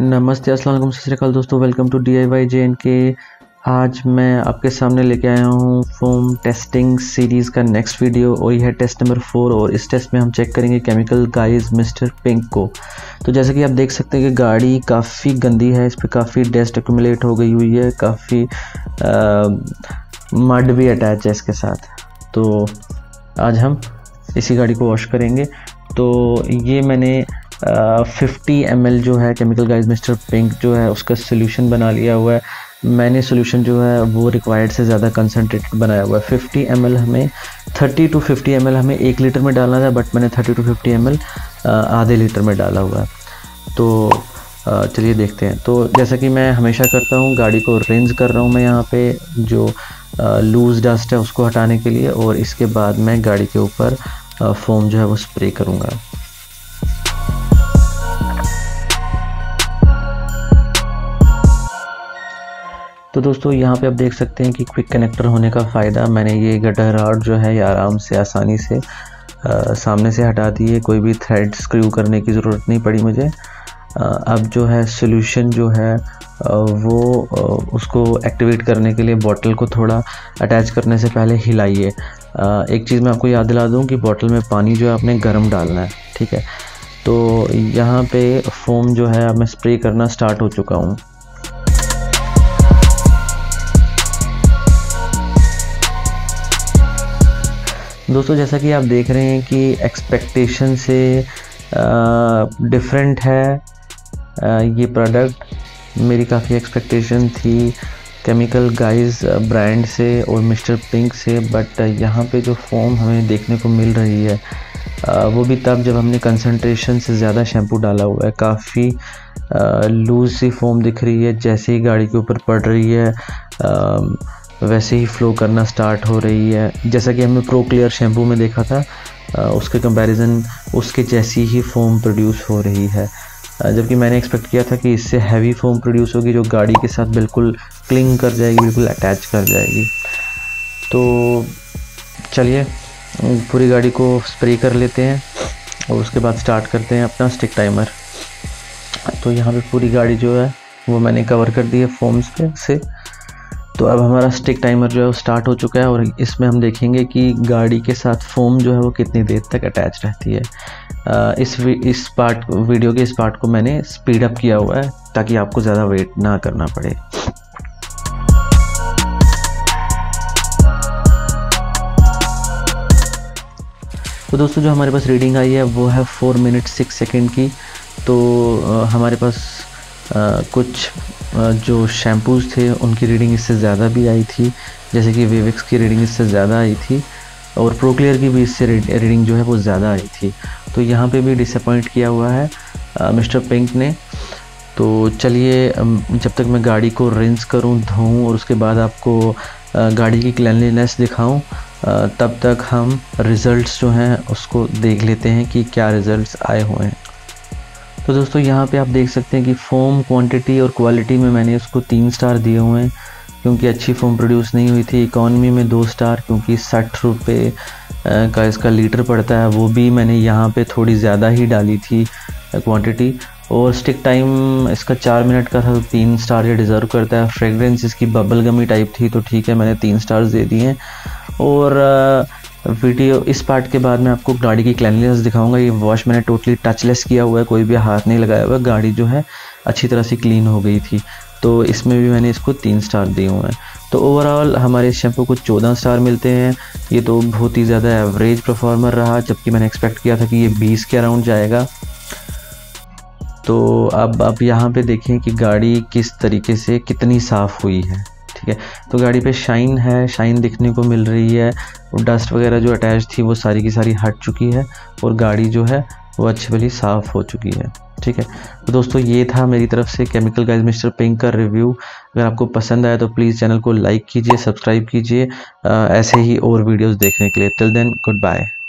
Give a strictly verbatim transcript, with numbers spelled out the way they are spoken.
नमस्ते अस्सलाम वालेकुम, सत श्री अकाल दोस्तों। Welcome to D I Y J and K. आज मैं आपके सामने लेके आया हूँ फोम टेस्टिंग सीरीज़ का नेक्स्ट वीडियो और यह है टेस्ट नंबर फोर। और इस टेस्ट में हम चेक करेंगे केमिकल गाइज मिस्टर पिंक को। तो जैसे कि आप देख सकते हैं कि गाड़ी काफ़ी गंदी है, इस पर काफ़ी डस्ट एक्यूमुलेट हो गई हुई है, काफ़ी मड भी अटैच है इसके साथ। तो आज हम इसी गाड़ी को वॉश करेंगे। तो ये मैंने फिफ्टी एम एल जो है केमिकल गाइज मिस्टर पिंक जो है उसका सोल्यूशन बना लिया हुआ है। मैंने सोल्यूशन जो है वो रिक्वायर्ड से ज़्यादा कंसनट्रेटेड बनाया हुआ है। फिफ्टी एम एल हमें thirty to fifty M L हमें एक लीटर में डालना था, बट मैंने thirty to fifty M L आधे लीटर में डाला हुआ है। तो चलिए देखते हैं। तो जैसा कि मैं हमेशा करता हूँ, गाड़ी को रिंस कर रहा हूँ मैं यहाँ पे, जो लूज़ डस्ट है उसको हटाने के लिए। और इसके बाद मैं गाड़ी के ऊपर फोम जो है वो स्प्रे करूँगा। तो दोस्तों यहाँ पे आप देख सकते हैं कि क्विक कनेक्टर होने का फ़ायदा, मैंने ये गड्ढा रॉड जो है ये आराम से आसानी से आ, सामने से हटा दी है। कोई भी थ्रेड स्क्रू करने की ज़रूरत नहीं पड़ी मुझे। आ, अब जो है सोल्यूशन जो है आ, वो आ, उसको एक्टिवेट करने के लिए बॉटल को थोड़ा अटैच करने से पहले हिलाइए। एक चीज़ मैं आपको याद दिला दूँ कि बॉटल में पानी जो है आपने गर्म डालना है, ठीक है। तो यहाँ पर फोम जो है मैं स्प्रे करना स्टार्ट हो चुका हूँ। दोस्तों जैसा कि आप देख रहे हैं कि एक्सपेक्टेशन से डिफरेंट है आ, ये प्रोडक्ट। मेरी काफ़ी एक्सपेक्टेशन थी केमिकल गाइज ब्रांड से और मिस्टर पिंक से, बट यहाँ पे जो फोम हमें देखने को मिल रही है आ, वो भी तब जब हमने कंसंट्रेशन से ज़्यादा शैम्पू डाला हुआ है। काफ़ी लूज सी फोम दिख रही है। जैसे ही गाड़ी के ऊपर पड़ रही है आ, वैसे ही फ़्लो करना स्टार्ट हो रही है। जैसा कि हमने प्रोक्लियर शैम्पू में देखा था आ, उसके कंपैरिजन उसके जैसी ही फोम प्रोड्यूस हो रही है। जबकि मैंने एक्सपेक्ट किया था कि इससे हैवी फोम प्रोड्यूस होगी जो गाड़ी के साथ बिल्कुल क्लिंग कर जाएगी, बिल्कुल अटैच कर जाएगी। तो चलिए पूरी गाड़ी को स्प्रे कर लेते हैं और उसके बाद स्टार्ट करते हैं अपना स्टिक टाइमर। तो यहाँ पर पूरी गाड़ी जो है वो मैंने कवर कर दी है फोम्स पे से। तो अब हमारा स्टिक टाइमर जो है वो स्टार्ट हो चुका है और इसमें हम देखेंगे कि गाड़ी के साथ फोम जो है वो कितनी देर तक अटैच रहती है। आ, इस इस पार्ट वीडियो के इस पार्ट को मैंने स्पीड अप किया हुआ है ताकि आपको ज़्यादा वेट ना करना पड़े। तो दोस्तों जो हमारे पास रीडिंग आई है वो है फोर मिनट सिक्स सेकेंड की। तो आ, हमारे पास आ, कुछ जो शैम्पूज़ थे उनकी रीडिंग इससे ज़्यादा भी आई थी, जैसे कि वेवेक्स की रीडिंग इससे ज़्यादा आई थी और प्रोक्लियर की भी इससे रीडिंग जो है वो ज़्यादा आई थी। तो यहाँ पे भी डिसअपॉइंट किया हुआ है आ, मिस्टर पिंक ने। तो चलिए जब तक मैं गाड़ी को रिंस करूँ, धोऊँ और उसके बाद आपको आ, गाड़ी की क्लिनलीनेस दिखाऊँ, तब तक हम रिज़ल्ट जो हैं उसको देख लेते हैं कि क्या रिज़ल्ट आए हुए हैं। तो दोस्तों यहाँ पे आप देख सकते हैं कि फ़ोम क्वांटिटी और क्वालिटी में मैंने उसको तीन स्टार दिए हुए हैं क्योंकि अच्छी फ़ोम प्रोड्यूस नहीं हुई थी। इकॉनमी में दो स्टार क्योंकि साठ रुपये का इसका लीटर पड़ता है, वो भी मैंने यहाँ पे थोड़ी ज़्यादा ही डाली थी क्वांटिटी। और स्टिक टाइम इसका चार मिनट का था तो तीन स्टार ये डिज़र्व करता है। फ्रेगरेंस इसकी बबल गमी टाइप थी तो ठीक है, मैंने तीन स्टार्स दे दिए हैं। और वीडियो इस पार्ट के बाद मैं आपको गाड़ी की क्लिनलीनेस दिखाऊंगा। ये वॉश मैंने टोटली टचलेस किया हुआ है, कोई भी हाथ नहीं लगाया हुआ। गाड़ी जो है अच्छी तरह से क्लीन हो गई थी। तो इसमें भी मैंने इसको तीन स्टार दिए हुए हैं। तो ओवरऑल हमारे इस शैम्पू को चौदह स्टार मिलते हैं। ये तो बहुत ही ज़्यादा एवरेज परफॉर्मर रहा, जबकि मैंने एक्सपेक्ट किया था कि ये बीस के अराउंड जाएगा। तो अब आप यहाँ पर देखें कि गाड़ी किस तरीके से कितनी साफ़ हुई है, ठीक है। तो गाड़ी पे शाइन है, शाइन दिखने को मिल रही है। डस्ट वगैरह जो अटैच थी वो सारी की सारी हट चुकी है और गाड़ी जो है वो अच्छी भली साफ़ हो चुकी है, ठीक है। तो दोस्तों ये था मेरी तरफ से केमिकल गाइज मिस्टर पिंक का रिव्यू। अगर आपको पसंद आया तो प्लीज़ चैनल को लाइक कीजिए, सब्सक्राइब कीजिए ऐसे ही और वीडियोज़ देखने के लिए। Till then good bye.